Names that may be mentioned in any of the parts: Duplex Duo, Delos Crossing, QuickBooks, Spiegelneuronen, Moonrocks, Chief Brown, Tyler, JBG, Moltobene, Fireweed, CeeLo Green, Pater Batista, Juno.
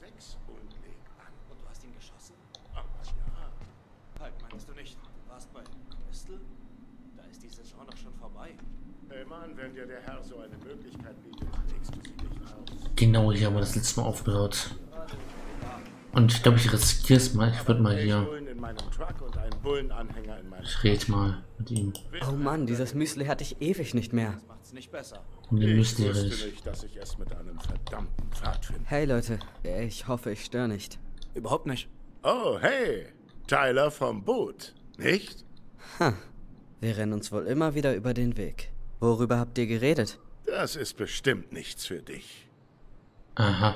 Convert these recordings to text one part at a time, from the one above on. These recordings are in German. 6 und leg an. Und du hast ihn geschossen? Aber ja. Halt, meinst du nicht? Du warst bei Crystal? Da ist die Saison doch schon vorbei. Hey Mann, wenn dir der Herr so eine Möglichkeit bietet, legst du sie nicht aus. Genau, ich habe das letzte Mal aufgehört. Und ich glaube, ich riskiere es mal. Ich würde mal hier... Ich rede mal mit ihm. Oh Mann, dieses Müsli hatte ich ewig nicht mehr. Und den Müsli Hey Leute, ich hoffe, ich störe nicht. Überhaupt nicht. Oh, hey, Tyler vom Boot, nicht? Ha, wir rennen uns wohl immer wieder über den Weg. Worüber habt ihr geredet? Das ist bestimmt nichts für dich. Aha.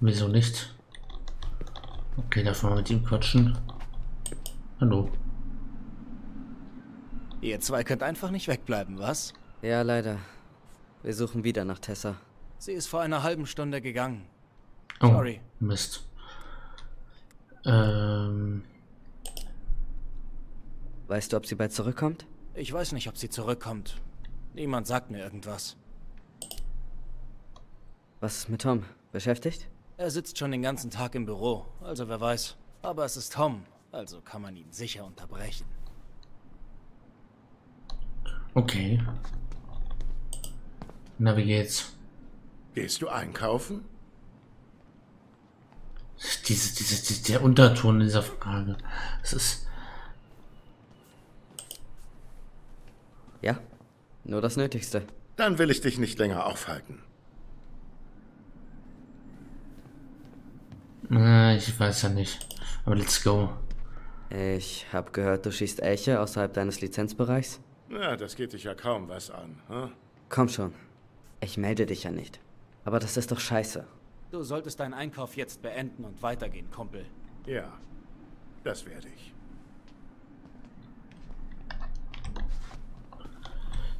Wieso nicht? Okay, darf man mit ihm quatschen? Hallo. Ihr zwei könnt einfach nicht wegbleiben, was? Ja, leider. Wir suchen wieder nach Tessa. Sie ist vor einer halben Stunde gegangen. Oh, sorry. Mist. Weißt du, ob sie bald zurückkommt? Ich weiß nicht, ob sie zurückkommt. Niemand sagt mir irgendwas. Was ist mit Tom? Beschäftigt? Er sitzt schon den ganzen Tag im Büro, also wer weiß. Aber es ist Tom, also kann man ihn sicher unterbrechen. Okay. Na, wie geht's? Gehst du einkaufen? Der Unterton dieser Frage. Es ist... Ja, nur das Nötigste. Dann will ich dich nicht länger aufhalten. Ich weiß ja nicht. Aber let's go. Ich hab gehört, du schießt Elche außerhalb deines Lizenzbereichs? Na, das geht dich ja kaum was an, hm? Komm schon. Ich melde dich ja nicht. Aber das ist doch scheiße. Du solltest deinen Einkauf jetzt beenden und weitergehen, Kumpel. Ja, das werde ich.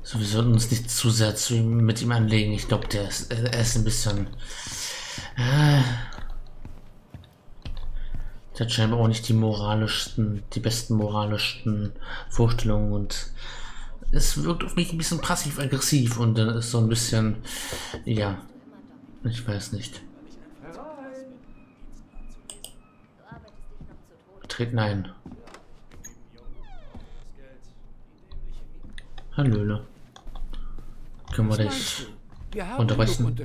So, wir sollten uns nicht zu sehr mit ihm anlegen. Ich glaube, er ist ein bisschen... Der hat scheinbar auch nicht die besten moralischsten Vorstellungen und es wirkt auf mich ein bisschen passiv-aggressiv und dann ist so ein bisschen, ja, ich weiß nicht. Treten ein. Hallöle. Können wir dich unterbrechen?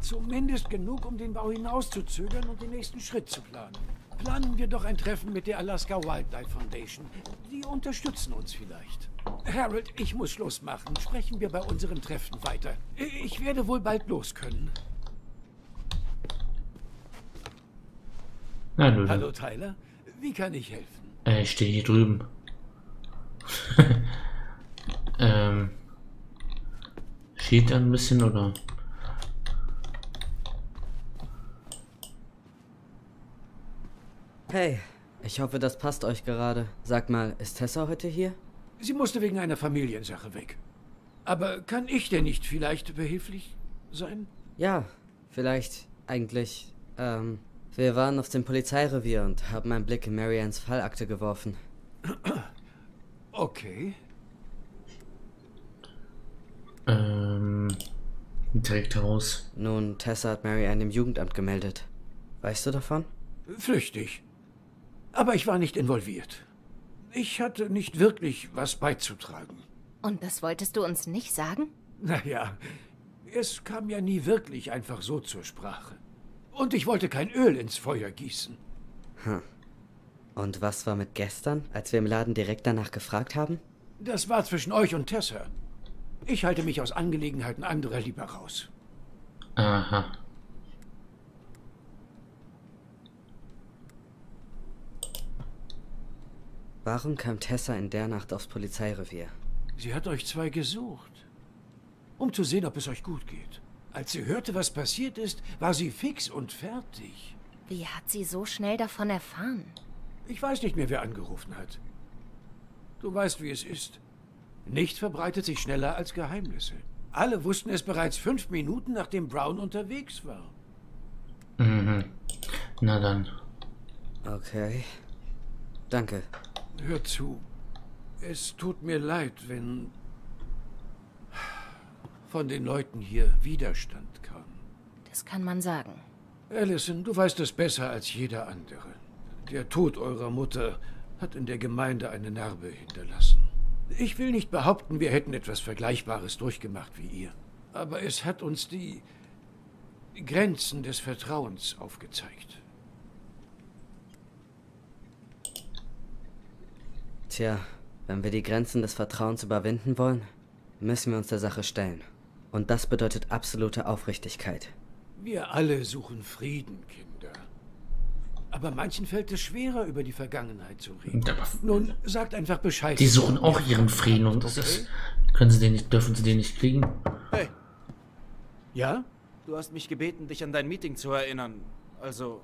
Zumindest genug, um den Bau hinauszuzögern und den nächsten Schritt zu planen. Planen wir doch ein Treffen mit der Alaska Wildlife Foundation. Die unterstützen uns vielleicht. Harold, ich muss Schluss machen. Sprechen wir bei unserem Treffen weiter. Ich werde wohl bald los können. Na, hallo Tyler, wie kann ich helfen? Ich stehe hier drüben. Steht da ein bisschen, oder? Hey, ich hoffe, das passt euch gerade. Sag mal, ist Tessa heute hier? Sie musste wegen einer Familiensache weg. Aber kann ich denn nicht vielleicht behilflich sein? Ja, vielleicht. Eigentlich. Wir waren auf dem Polizeirevier und haben einen Blick in Mariannes Fallakte geworfen. Okay. Direkt heraus. Nun, Tessa hat Marianne im Jugendamt gemeldet. Weißt du davon? Flüchtig. Aber ich war nicht involviert. Ich hatte nicht wirklich was beizutragen. Und das wolltest du uns nicht sagen? Naja, es kam ja nie wirklich einfach so zur Sprache. Und ich wollte kein Öl ins Feuer gießen. Hm. Und was war mit gestern, als wir im Laden direkt danach gefragt haben? Das war zwischen euch und Tessa. Ich halte mich aus Angelegenheiten anderer lieber raus. Aha. Warum kam Tessa in der Nacht aufs Polizeirevier? Sie hat euch zwei gesucht, um zu sehen, ob es euch gut geht. Als sie hörte, was passiert ist, war sie fix und fertig. Wie hat sie so schnell davon erfahren? Ich weiß nicht mehr, wer angerufen hat. Du weißt, wie es ist. Nichts verbreitet sich schneller als Geheimnisse. Alle wussten es bereits 5 Minuten, nachdem Brown unterwegs war. Mhm. Na dann. Okay. Danke. Hör zu. Es tut mir leid, wenn von den Leuten hier Widerstand kam. Das kann man sagen. Allison, du weißt es besser als jeder andere. Der Tod eurer Mutter hat in der Gemeinde eine Narbe hinterlassen. Ich will nicht behaupten, wir hätten etwas Vergleichbares durchgemacht wie ihr. Aber es hat uns die Grenzen des Vertrauens aufgezeigt. Tja, wenn wir die Grenzen des Vertrauens überwinden wollen, müssen wir uns der Sache stellen. Und das bedeutet absolute Aufrichtigkeit. Wir alle suchen Frieden, Kinder. Aber manchen fällt es schwerer, über die Vergangenheit zu reden. Aber nun, sagt einfach Bescheid. Die suchen auch ihren Frieden und das ist... Können sie den nicht, dürfen sie den nicht kriegen? Hey. Ja? Du hast mich gebeten, dich an dein Meeting zu erinnern. Also...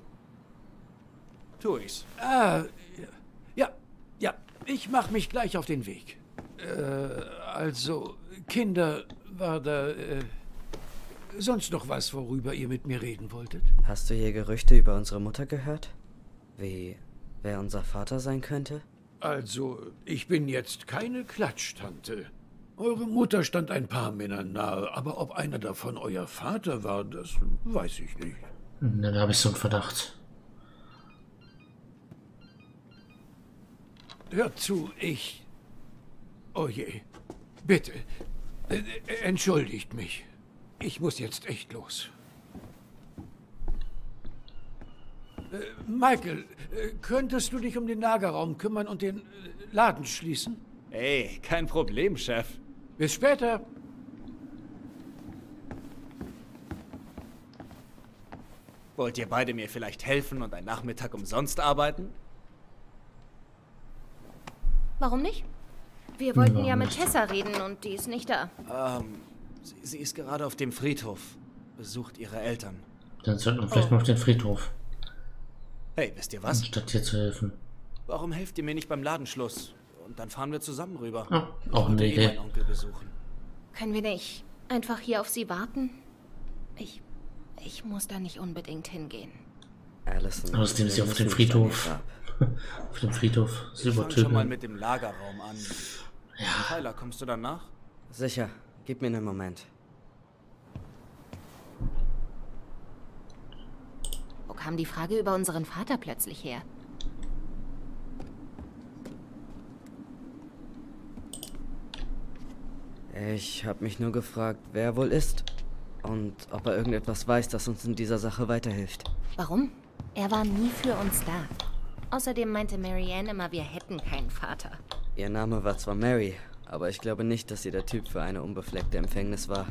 tu ich's. Ja. Ich mach mich gleich auf den Weg. Also, Kinder, war da... sonst noch was, worüber ihr mit mir reden wolltet? Hast du hier Gerüchte über unsere Mutter gehört? Wie, wer unser Vater sein könnte? Also, ich bin jetzt keine Klatschtante. Eure Mutter stand ein paar Männern nahe, aber ob einer davon euer Vater war, das weiß ich nicht. Dann habe ich so einen Verdacht. Hört zu, ich... Oh je, bitte, entschuldigt mich. Ich muss jetzt echt los. Michael, könntest du dich um den Lagerraum kümmern und den Laden schließen? Ey, kein Problem, Chef. Bis später. Wollt ihr beide mir vielleicht helfen und einen Nachmittag umsonst arbeiten? Warum nicht? Wir wollten ja mit Tessa reden und die ist nicht da. Sie ist gerade auf dem Friedhof. Besucht ihre Eltern. Dann sollten wir vielleicht mal auf den Friedhof. Hey, wisst ihr was? Anstatt hier zu helfen. Warum helft ihr mir nicht beim Ladenschluss? Und dann fahren wir zusammen rüber. Auch eine Idee. Meinen Onkel besuchen. Können wir nicht einfach hier auf sie warten? Ich muss da nicht unbedingt hingehen. Außerdem ist sie auf dem Friedhof. Auf dem Friedhof. Ich fang schon mal mit dem Lagerraum an. Ja. Tyler, kommst du danach? Sicher. Gib mir einen Moment. Wo kam die Frage über unseren Vater plötzlich her? Ich habe mich nur gefragt, wer er wohl ist und ob er irgendetwas weiß, das uns in dieser Sache weiterhilft. Warum? Er war nie für uns da. Außerdem meinte Marianne immer, wir hätten keinen Vater. Ihr Name war zwar Mary, aber ich glaube nicht, dass sie der Typ für eine unbefleckte Empfängnis war.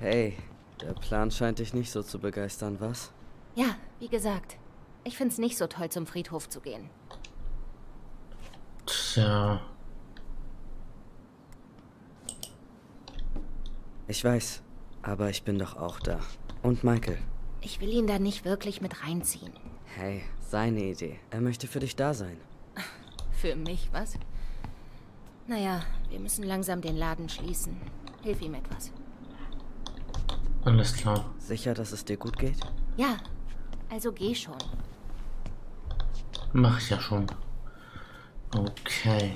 Hey, der Plan scheint dich nicht so zu begeistern, was? Ja, wie gesagt. Ich find's nicht so toll, zum Friedhof zu gehen. Tja. Ich weiß, aber ich bin doch auch da. Und Michael. Ich will ihn da nicht wirklich mit reinziehen. Hey, seine Idee. Er möchte für dich da sein. Für mich, was? Naja, wir müssen langsam den Laden schließen. Hilf ihm etwas. Alles klar. Sicher, dass es dir gut geht? Ja, also geh schon. Mach ich ja schon. Okay.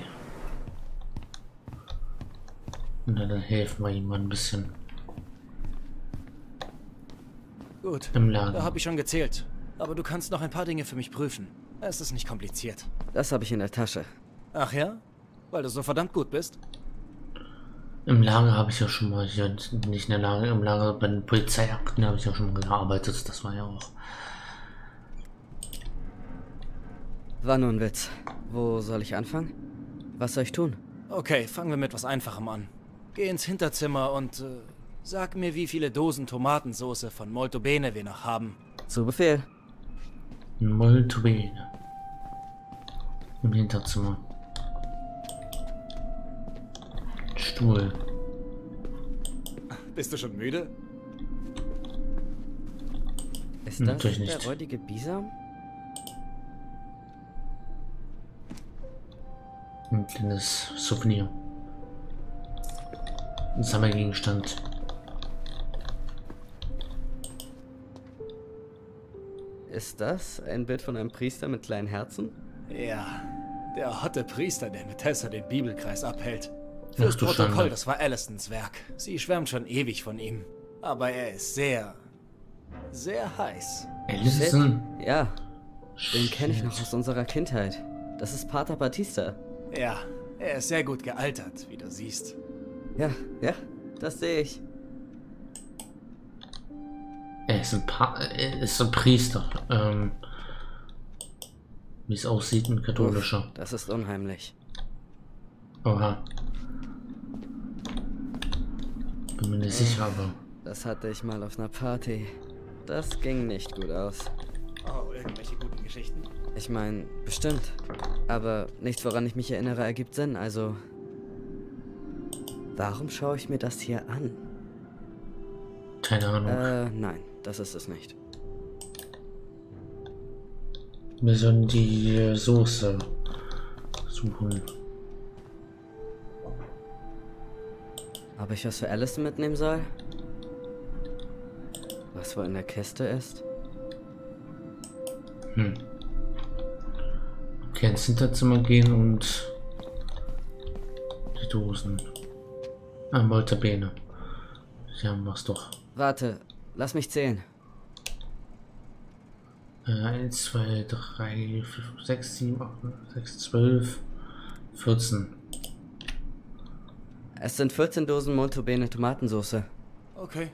Na, dann helfen wir ihm mal ein bisschen. Gut, im Laden. Da habe ich schon gezählt. Aber du kannst noch ein paar Dinge für mich prüfen. Es ist nicht kompliziert. Das habe ich in der Tasche. Ach ja? Weil du so verdammt gut bist? Im Lager habe ich ja schon mal... Nicht in der Lager, im Lager bei den Polizeiakten habe ich ja schon mal gearbeitet. Das war ja auch... War nur ein Witz. Wo soll ich anfangen? Was soll ich tun? Okay, fangen wir mit was Einfachem an. Geh ins Hinterzimmer und... sag mir, wie viele Dosen Tomatensauce von Moltobene wir noch haben. Zu Befehl. Moltobene. Im Hinterzimmer. Stuhl. Bist du schon müde? Ist das natürlich nicht der räudige Bisam? Ein kleines Souvenir. Ein Sammelgegenstand. Ist das ein Bild von einem Priester mit kleinen Herzen? Ja, der hotte Priester, der mit Tessa den Bibelkreis abhält. Fürs Protokoll, das war Allistons Werk. Sie schwärmt schon ewig von ihm. Aber er ist sehr, sehr heiß. Allison? Ja. Den kenne ich noch aus unserer Kindheit. Das ist Pater Batista. Ja, er ist sehr gut gealtert, wie du siehst. Ja, ja, das sehe ich. Er ist ein Priester. Wie es aussieht, ein katholischer. Uff, das ist unheimlich. Oha. Bin mir nicht sicher, aber... Das hatte ich mal auf einer Party. Das ging nicht gut aus. Oh, irgendwelche guten Geschichten? Ich meine, bestimmt. Aber nichts, woran ich mich erinnere, ergibt Sinn, also... Warum schaue ich mir das hier an? Keine Ahnung. Nein, das ist es nicht. Wir sollen die Soße suchen. Ob ich was für Allison mitnehmen soll? Was wohl in der Kiste ist? Hm. Okay, ins Hinterzimmer gehen und die Dosen. Moltobene. Sie haben was doch. Warte, lass mich zählen. 1, 2, 3, 5, 6, 7, 8, 9, 6, 12, 14. Es sind 14 Dosen Moltobene Tomatensauce. Okay,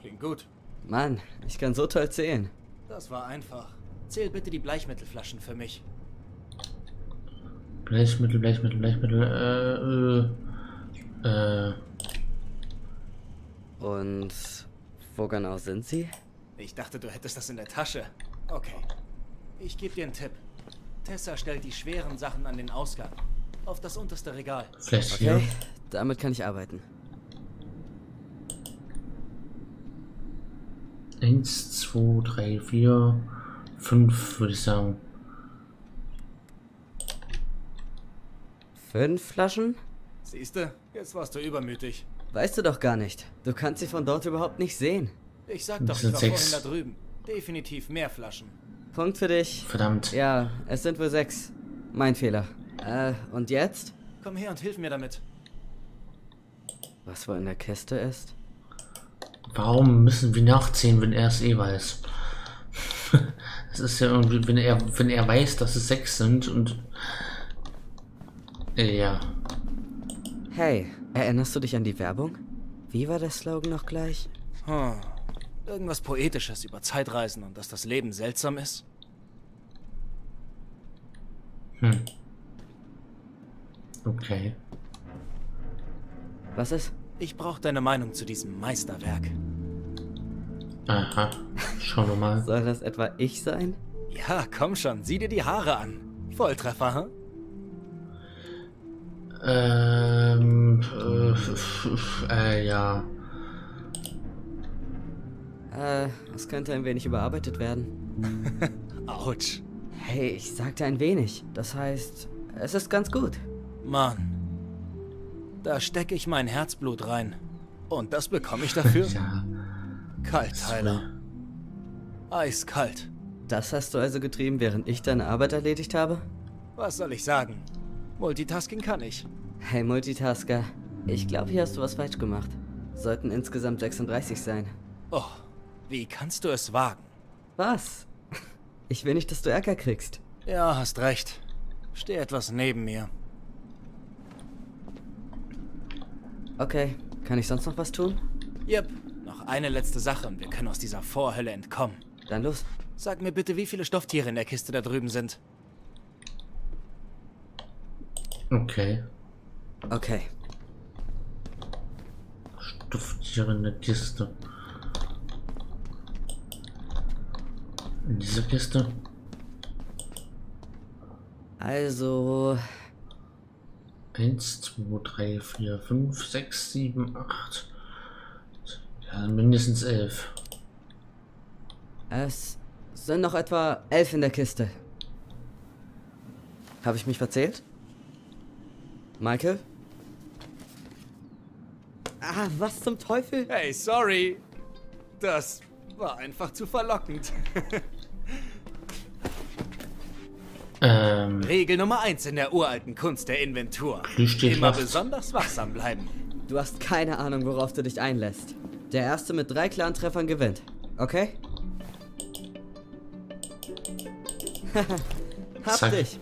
klingt gut. Mann, ich kann so toll zählen. Das war einfach. Zähl bitte die Bleichmittelflaschen für mich. Bleichmittel. Und wo genau sind sie? Ich dachte, du hättest das in der Tasche. Okay. Ich gebe dir einen Tipp. Tessa stellt die schweren Sachen an den Ausgang. Auf das unterste Regal. Vielleicht okay. Hier? Damit kann ich arbeiten. 1, 2, 3, 4, 5 würde ich sagen. 5 Flaschen? Siehste, jetzt warst du übermütig. Weißt du doch gar nicht. Du kannst sie von dort überhaupt nicht sehen. Ich sag doch, ich war vorhin da drüben. Definitiv mehr Flaschen. Punkt für dich. Verdammt. Ja, es sind wohl 6. Mein Fehler. Und jetzt? Komm her und hilf mir damit. Was wohl in der Kiste ist? Warum müssen wir nachziehen, wenn er es eh weiß? Es ist ja irgendwie, wenn er weiß, dass es 6 sind und... Ja... Hey, erinnerst du dich an die Werbung? Wie war der Slogan noch gleich? Irgendwas Poetisches über Zeitreisen und dass das Leben seltsam ist? Hm. Okay. Was ist? Ich brauche deine Meinung zu diesem Meisterwerk. Aha, schauen wir mal. Soll das etwa ich sein? Ja, komm schon, sieh dir die Haare an. Volltreffer, hm? Ja. Es könnte ein wenig überarbeitet werden. Autsch. Hey, ich sagte ein wenig. Das heißt, es ist ganz gut. Mann. Da stecke ich mein Herzblut rein. Und das bekomme ich dafür? Ja. Kalt, Tyler. Eiskalt. Das hast du also getrieben, während ich deine Arbeit erledigt habe? Was soll ich sagen? Multitasking kann ich. Hey Multitasker, ich glaube, hier hast du was falsch gemacht. Sollten insgesamt 36 sein. Oh, wie kannst du es wagen? Was? Ich will nicht, dass du Ärger kriegst. Ja, hast recht. Steh etwas neben mir. Okay, kann ich sonst noch was tun? Yep, noch eine letzte Sache und wir können aus dieser Vorhölle entkommen. Dann los. Sag mir bitte, wie viele Stofftiere in der Kiste da drüben sind. Okay. Okay. Stofftiere in der Kiste. In dieser Kiste. Also... 1, 2, 3, 4, 5, 6, 7, 8... Ja, mindestens 11. Es sind noch etwa 11 in der Kiste. Habe ich mich verzählt? Michael? Ah, was zum Teufel? Hey, sorry. Das war einfach zu verlockend. Regel Nummer 1 in der uralten Kunst der Inventur. Immer besonders wachsam bleiben. Du hast keine Ahnung, worauf du dich einlässt. Der erste mit 3 klaren Treffern gewinnt. Okay? Hab dich.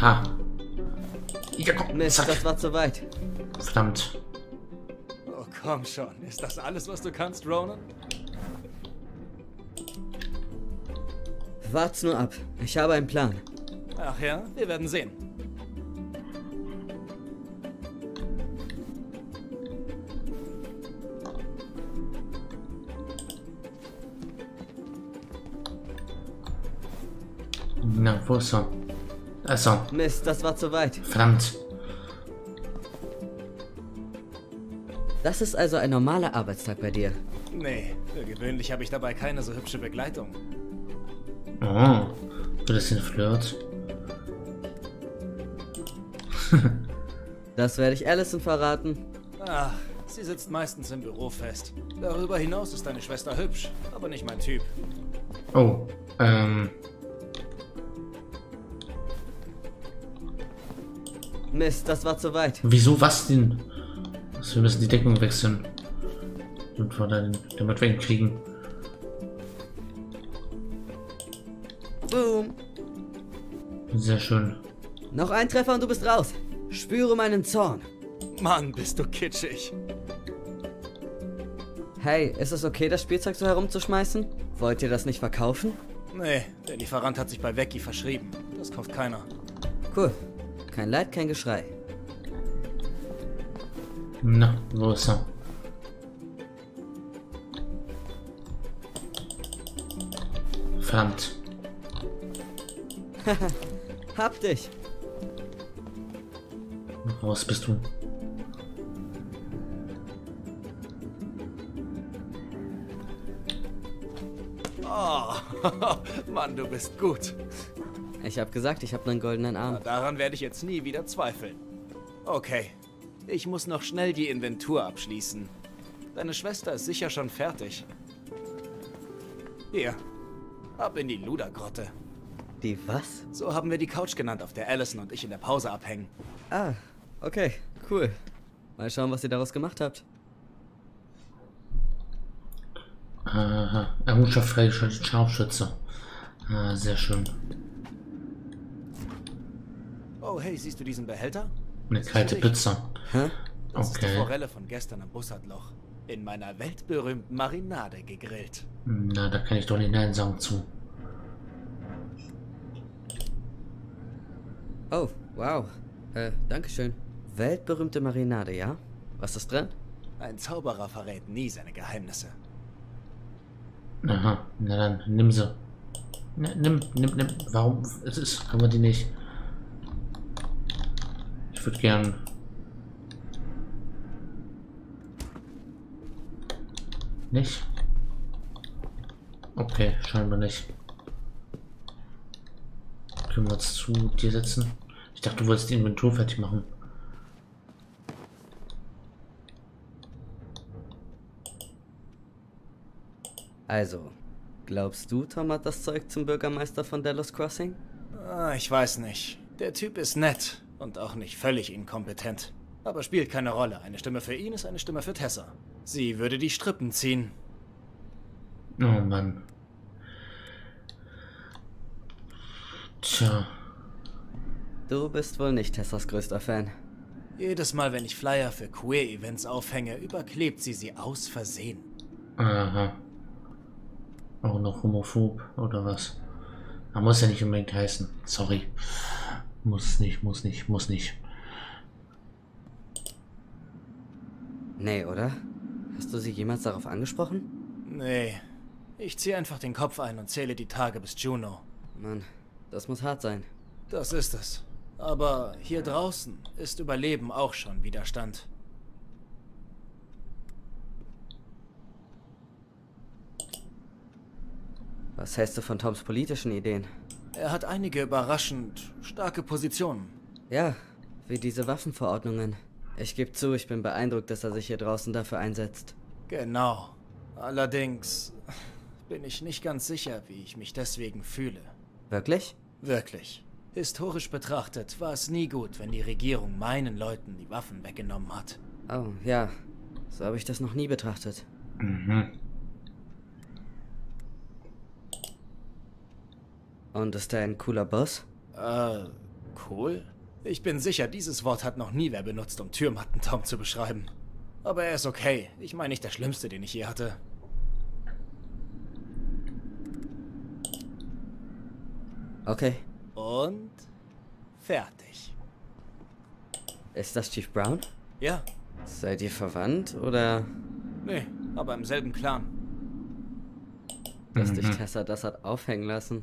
Ha. Ja, komm, Mist, das war zu weit. Verdammt. Oh, komm schon. Ist das alles, was du kannst, Ronan? Wart's nur ab. Ich habe einen Plan. Ach ja, wir werden sehen. Na, wo ist er? Also. Mist, das war zu weit. Verdammt. Das ist also ein normaler Arbeitstag bei dir. Nee, für gewöhnlich habe ich dabei keine so hübsche Begleitung. Oh, das ist ein Flirt. Das werde ich Alison verraten. Ach, sie sitzt meistens im Büro fest. Darüber hinaus ist deine Schwester hübsch, aber nicht mein Typ. Oh, Mist, das war zu weit. Wieso, was denn? Also, wir müssen die Deckung wechseln. Und wir dann damit wegkriegen. Boom. Sehr schön. Noch ein Treffer und du bist raus. Spüre meinen Zorn. Mann, bist du kitschig. Hey, ist es okay, das Spielzeug so herumzuschmeißen? Wollt ihr das nicht verkaufen? Nee, der Lieferant hat sich bei Vecchi verschrieben. Das kauft keiner. Cool. Kein Leid, kein Geschrei. Na, wo ist er? Verdammt. Hab dich. Was bist du? Oh, Mann, du bist gut. Ich habe gesagt, ich habe einen goldenen Arm. Daran werde ich jetzt nie wieder zweifeln. Okay, ich muss noch schnell die Inventur abschließen. Deine Schwester ist sicher schon fertig. Hier, ab in die Ludergrotte. Die was? So haben wir die Couch genannt, auf der Alison und ich in der Pause abhängen. Ah, okay, cool. Mal schauen, was ihr daraus gemacht habt. Aha, Errungenschaft freigeschaltet, Scharfschütze. Ah, sehr schön. Oh, hey, siehst du diesen Behälter? Eine kalte Pizza. Hä? Das ist die Forelle von gestern am Bussardloch. In meiner weltberühmten Marinade gegrillt. Na, da kann ich doch nicht Nein sagen zu. Oh, wow. Dankeschön. Weltberühmte Marinade, ja? Was ist drin? Ein Zauberer verrät nie seine Geheimnisse. Aha, na dann, nimm sie. Nimm. Warum? Es ist, haben wir die nicht? Ich würde gern. Nicht? Okay, scheinbar nicht. Können wir uns zu dir setzen? Ich dachte, du wolltest die Inventur fertig machen. Also, glaubst du, Tom hat das Zeug zum Bürgermeister von Delos Crossing? Ah, ich weiß nicht. Der Typ ist nett. Und auch nicht völlig inkompetent. Aber spielt keine Rolle. Eine Stimme für ihn ist eine Stimme für Tessa. Sie würde die Strippen ziehen. Oh Mann. Tja. Du bist wohl nicht Tessas größter Fan. Jedes Mal, wenn ich Flyer für Queer-Events aufhänge, überklebt sie aus Versehen. Aha. Auch noch homophob oder was? Man muss ja nicht unbedingt heißen. Sorry. Muss nicht. Nee, oder? Hast du sie jemals darauf angesprochen? Nee. Ich ziehe einfach den Kopf ein und zähle die Tage bis Juno. Mann, das muss hart sein. Das ist es. Aber hier draußen ist Überleben auch schon Widerstand. Was hältst du von Toms politischen Ideen? Er hat einige überraschend starke Positionen. Ja, wie diese Waffenverordnungen. Ich gebe zu, ich bin beeindruckt, dass er sich hier draußen dafür einsetzt. Genau. Allerdings bin ich nicht ganz sicher, wie ich mich deswegen fühle. Wirklich? Wirklich. Historisch betrachtet war es nie gut, wenn die Regierung meinen Leuten die Waffen weggenommen hat. Oh, ja. So habe ich das noch nie betrachtet. Mhm. Und ist er ein cooler Boss? Cool? Ich bin sicher, dieses Wort hat noch nie wer benutzt, um Türmatten-Tom zu beschreiben. Aber er ist okay. Ich meine nicht der Schlimmste, den ich je hatte. Okay. Und fertig. Ist das Chief Brown? Ja. Seid ihr verwandt, oder? Nee, aber im selben Clan. Dass dich Tessa das hat aufhängen lassen.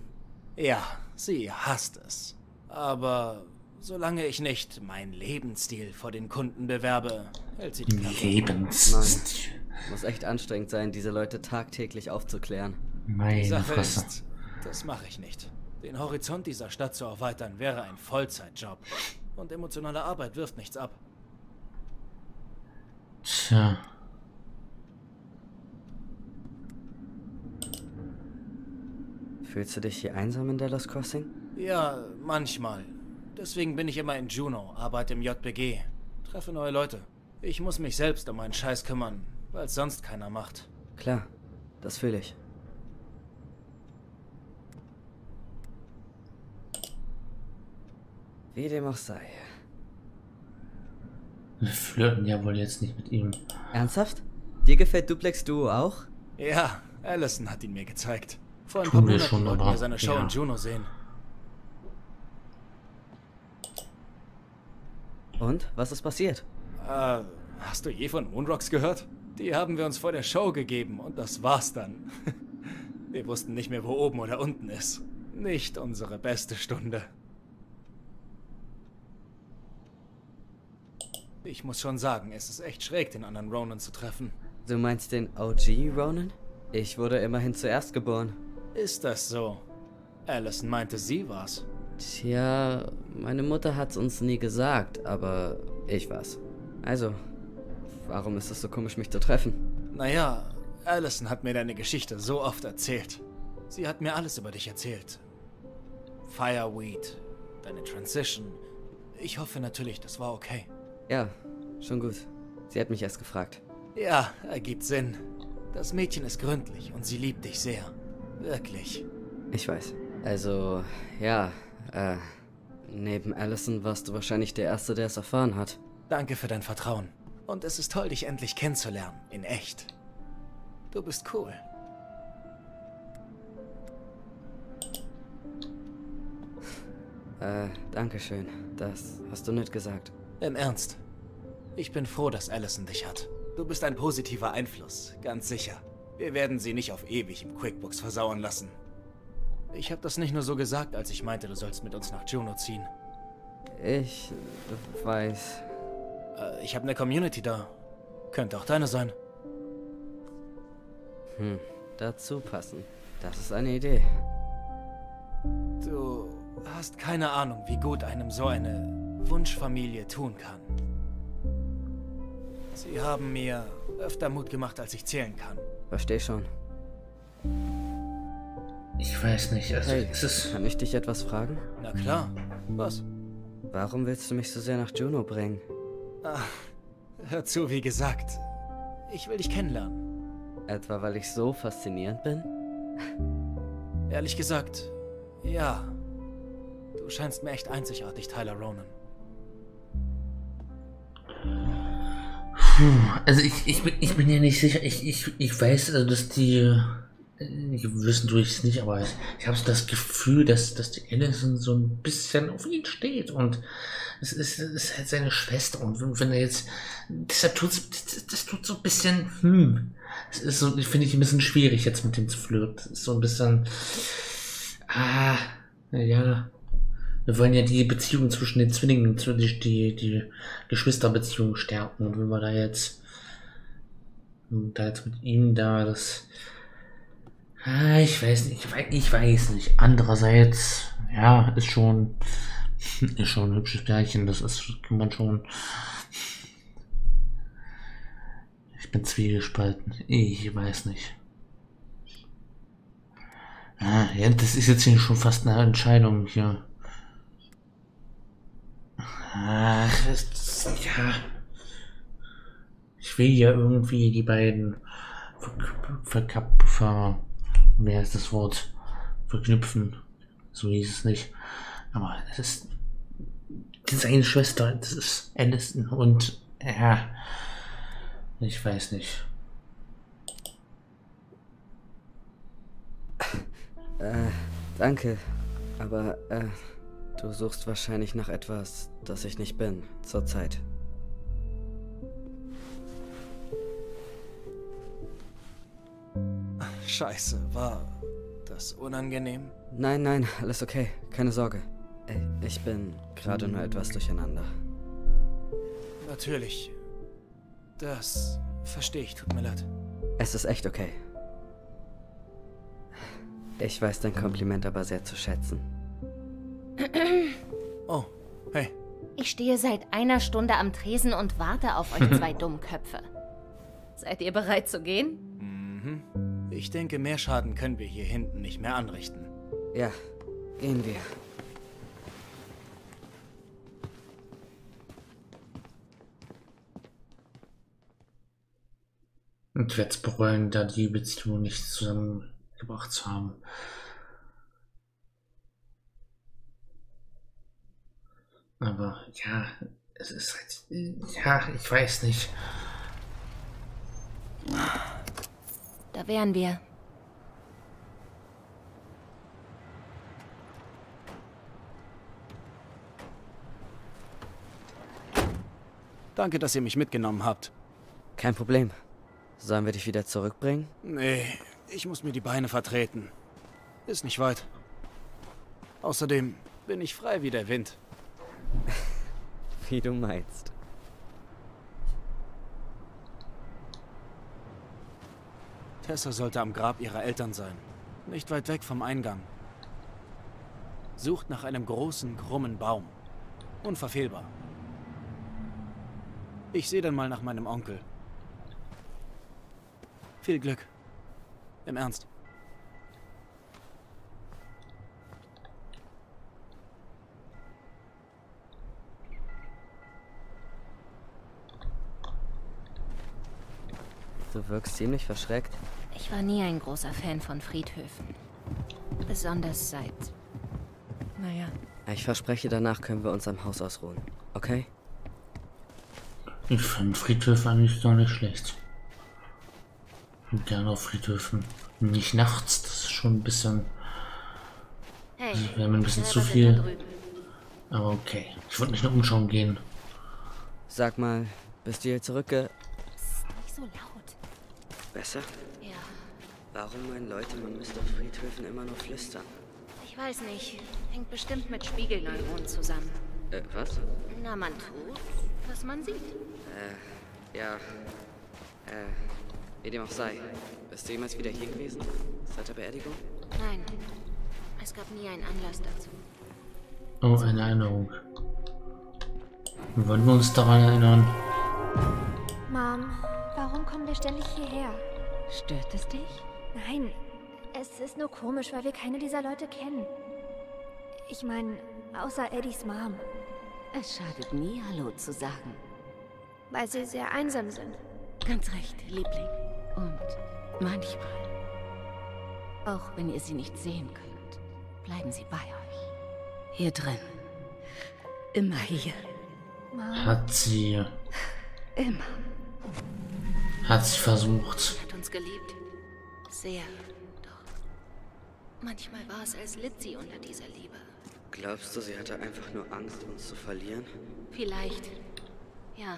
Ja, sie hasst es. Aber solange ich nicht meinen Lebensstil vor den Kunden bewerbe, hält sie die Klappe. Lebensstil. Mann, muss echt anstrengend sein, diese Leute tagtäglich aufzuklären. Meine Fresse. Das mache ich nicht. Den Horizont dieser Stadt zu erweitern, wäre ein Vollzeitjob. Und emotionale Arbeit wirft nichts ab. Tja. Fühlst du dich hier einsam in Delos Crossing? Ja, manchmal. Deswegen bin ich immer in Juno, arbeite im JBG, treffe neue Leute. Ich muss mich selbst um meinen Scheiß kümmern, weil es sonst keiner macht. Klar, das fühle ich. Wie dem auch sei. Wir flirten ja wohl jetzt nicht mit ihm. Ernsthaft? Dir gefällt Duplex Duo auch? Ja, Allison hat ihn mir gezeigt. Vor ein paar Monaten wollten wir seine Show in Juno sehen. Und? Was ist passiert? Hast du je von Moonrocks gehört? Die haben wir uns vor der Show gegeben und das war's dann. Wir wussten nicht mehr, wo oben oder unten ist. Nicht unsere beste Stunde. Ich muss schon sagen, es ist echt schräg, den anderen Ronan zu treffen. Du meinst den OG Ronan? Ich wurde immerhin zuerst geboren. Ist das so? Allison meinte, sie war's. Tja, meine Mutter hat's uns nie gesagt, aber ich war's. Also, warum ist es so komisch, mich zu treffen? Naja, Allison hat mir deine Geschichte so oft erzählt. Sie hat mir alles über dich erzählt. Fireweed, deine Transition. Ich hoffe natürlich, das war okay. Ja, schon gut. Sie hat mich erst gefragt. Ja, ergibt Sinn. Das Mädchen ist gründlich und sie liebt dich sehr. Wirklich. Ich weiß. Also, ja, neben Allison warst du wahrscheinlich der Erste, der es erfahren hat. Danke für dein Vertrauen. Und es ist toll, dich endlich kennenzulernen. In echt. Du bist cool. Danke schön. Das hast du nicht gesagt. Im Ernst. Ich bin froh, dass Allison dich hat. Du bist ein positiver Einfluss, ganz sicher. Wir werden sie nicht auf ewig im QuickBooks versauern lassen. Ich habe das nicht nur so gesagt, als ich meinte, du sollst mit uns nach Juno ziehen. Ich weiß. Ich habe eine Community da. Könnte auch deine sein. Hm, dazu passen. Das ist eine Idee. Du hast keine Ahnung, wie gut einem so eine Wunschfamilie tun kann. Sie haben mir öfter Mut gemacht, als ich zählen kann. Versteh schon. Ich weiß nicht, also hey, kann ich dich etwas fragen? Na klar. Was? Warum willst du mich so sehr nach Juno bringen? Ach, hör zu, wie gesagt. Ich will dich kennenlernen. Etwa, weil ich so faszinierend bin? Ehrlich gesagt, ja. Du scheinst mir echt einzigartig, Tyler Ronan. Also ich bin ja nicht sicher, ich weiß, also dass die, wissen tue ich es nicht, aber ich habe so das Gefühl, dass die Allison so ein bisschen auf ihn steht und es ist halt seine Schwester und wenn er jetzt, das tut so ein bisschen, es ist so, finde ich ein bisschen schwierig jetzt mit dem zu flirten, das ist so ein bisschen, naja. Wir wollen ja die Beziehung zwischen den Zwillingen, die Geschwisterbeziehung stärken. Und wenn wir da jetzt mit ihm da das... Ich weiß nicht. Andererseits, ja, ist schon ein hübsches Pärchen. Das kann man schon Ich bin zwiegespalten. Ich weiß nicht. Ah, ja, das ist jetzt hier schon fast eine Entscheidung hier. Ach, das, ja. Ich will ja irgendwie die beiden mehr ist das Wort, verknüpfen. So hieß es nicht. Aber das ist diese eine Schwester, das ist Aniston und ja, ich weiß nicht. Danke, aber du suchst wahrscheinlich nach etwas, das ich nicht bin, zurzeit. Scheiße, war das unangenehm? Nein, nein, alles okay, keine Sorge. Ich bin gerade nur etwas durcheinander. Natürlich. Das verstehe ich, tut mir leid. Es ist echt okay. Ich weiß dein Kompliment aber sehr zu schätzen. Oh, hey. Ich stehe seit einer Stunde am Tresen und warte auf euch zwei Dummköpfe. Seid ihr bereit zu gehen? Mhm. Ich denke, mehr Schaden können wir hier hinten nicht mehr anrichten. Ja, gehen wir. Und wird's bereuen, da die Beziehung nicht zusammen gebracht zu haben. Aber ja, es ist halt, ja, ich weiß nicht. Da wären wir. Danke, dass ihr mich mitgenommen habt. Kein Problem. Sollen wir dich wieder zurückbringen? Nee. Ich muss mir die Beine vertreten. Ist nicht weit. Außerdem bin ich frei wie der Wind. Wie du meinst. Tessa sollte am Grab ihrer Eltern sein. Nicht weit weg vom Eingang. Sucht nach einem großen, krummen Baum. Unverfehlbar. Ich sehe dann mal nach meinem Onkel. Viel Glück. Im Ernst. Du wirkst ziemlich verschreckt. Ich war nie ein großer Fan von Friedhöfen. Besonders seit... Naja. Ich verspreche, danach können wir uns am Haus ausruhen. Okay? Ich fand Friedhöfe eigentlich gar nicht schlecht. Gerne auf Friedhöfen. Nicht nachts, das ist schon ein bisschen. Hey, wir haben ein bisschen zu viel. Aber okay. Ich wollte nicht nur umschauen gehen. Sag mal, bist du hier zurückge. Psst, nicht so laut. Besser? Ja. Warum meinen Leute, man müsste auf Friedhöfen immer nur flüstern? Ich weiß nicht. Hängt bestimmt mit Spiegelneuronen zusammen. Was? Na, man tut, was man sieht. Ja. Wie dem auch sei. Bist du jemals wieder hier gewesen? Seit der Beerdigung? Nein. Es gab nie einen Anlass dazu. Oh, eine Erinnerung. Wollen wir uns daran erinnern? Mom, warum kommen wir ständig hierher? Stört es dich? Nein. Es ist nur komisch, weil wir keine dieser Leute kennen. Ich meine, außer Eddies Mom. Es schadet nie, Hallo zu sagen. Weil sie sehr einsam sind. Ganz recht, Liebling. Und manchmal, auch wenn ihr sie nicht sehen könnt, bleiben sie bei euch. Hier drin. Immer hier. Hat sie... Immer. Hat sie versucht. Hat uns geliebt. Sehr. Doch manchmal war es, als litt sie unter dieser Liebe. Glaubst du, sie hatte einfach nur Angst, uns zu verlieren? Vielleicht. Ja.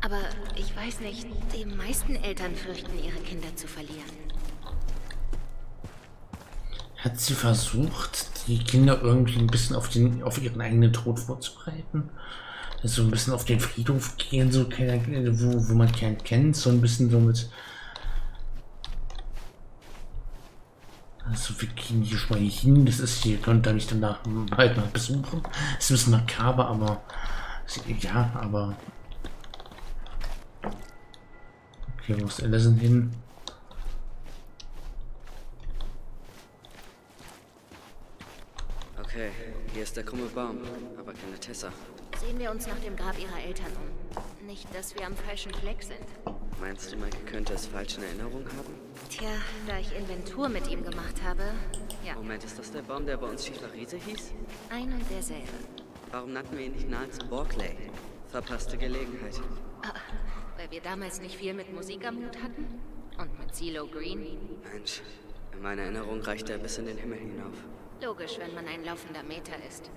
Aber ich weiß nicht, die meisten Eltern fürchten, ihre Kinder zu verlieren. Hat sie versucht, die Kinder irgendwie ein bisschen auf ihren eigenen Tod vorzubereiten? Also ein bisschen auf den Friedhof gehen, so wo man keinen kennt, so ein bisschen so mit... Also wir gehen hier schon mal hin, das ist hier, könnt ihr mich danach bald mal besuchen. Ist ein bisschen makaber, aber... Ja, aber... Okay, wo ist Allison hin? Okay, hier ist der krumme Baum, aber keine Tessa. Sehen wir uns nach dem Grab ihrer Eltern um. Nicht, dass wir am falschen Fleck sind. Meinst du, Mike könnte es falsch in Erinnerung haben? Tja, da ich Inventur mit ihm gemacht habe, ja. Moment, ist das der Baum, der bei uns Schifferite hieß? Ein und derselbe. Warum nannten wir ihn nicht nahezu Borkley? Verpasste Gelegenheit. Ah, weil wir damals nicht viel mit Musik am Hut hatten? Und mit CeeLo Green? Mensch, in meiner Erinnerung reicht er bis in den Himmel hinauf. Logisch, wenn man ein laufender Meter ist.